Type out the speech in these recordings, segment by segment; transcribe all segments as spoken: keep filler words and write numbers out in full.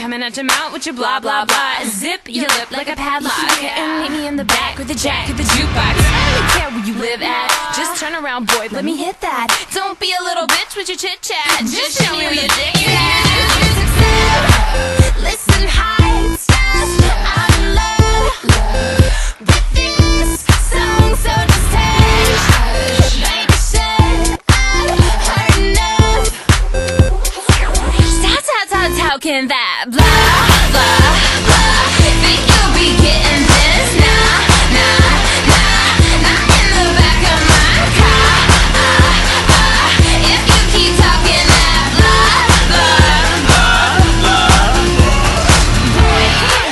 Coming at your mouth with your blah blah blah. Zip your lip like a padlock, and meet me in the back with the jack of the jukebox. I don't care where you live at, just turn around, boy, let me hit that. Don't be a little bitch with your chit chat. Just show me where your dick is at. Listen high, stars, I'm in love with things, song so distinct. Baby, shit, I've heard enough. How, how, how, how can that? Blah, blah, blah, think you'll be getting this. Nah, nah, nah, not in the back of my car. Ah, ah, if you keep talking that blah, blah, blah, blah, boy,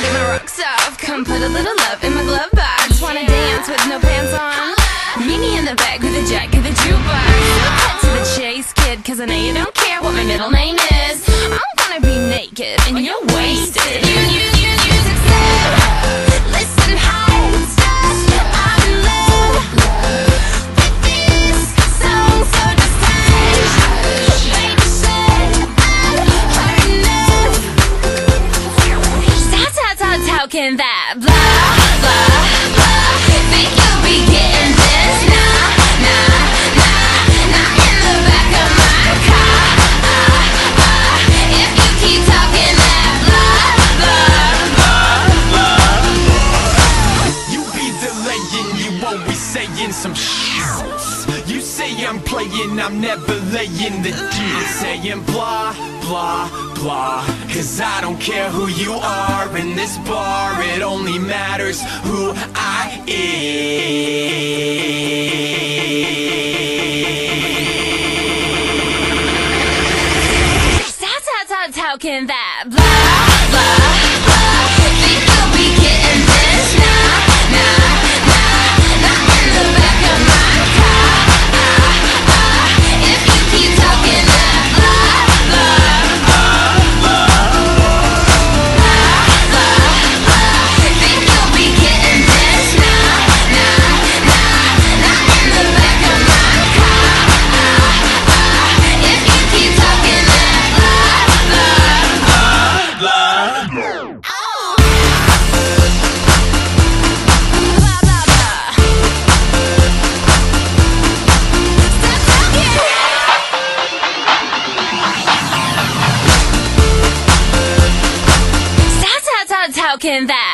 get my rocks off. Come put a little love in my glove box. Wanna dance with no pants on? Meet me in the back with a jack of the jukebox. Cut to the chase, kid, cause I know you don't care what my middle name is. I'm gonna be naked and you're wasted. You, you, you, you succeed. Listen high, stars, I'm in love with this song so distinct. Baby, shit, I've heard enough. How, how, how, how can that blah, blah, blah? Think you'll be getting this? Nah, nah, nah, not in the back of my car. Keep talking that blah, blah, blah, blah, blah. You be delaying, you always saying some shit. You say I'm playing, I'm never laying the deal. Saying blah, blah, blah, cause I don't care who you are in this bar. It only matters who I am. How can that blah, blah, blah? Think you'll be getting this? Nah, nah, nah, not in the back of my car. Ah, ah, if you keep talking that blah, blah, blah, blah, blah, blah, think you'll be getting this? Nah, nah, nah, not in the back of my car. Ah, ah, if you keep talking that blah. How can that?